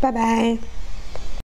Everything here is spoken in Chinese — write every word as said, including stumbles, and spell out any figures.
拜拜。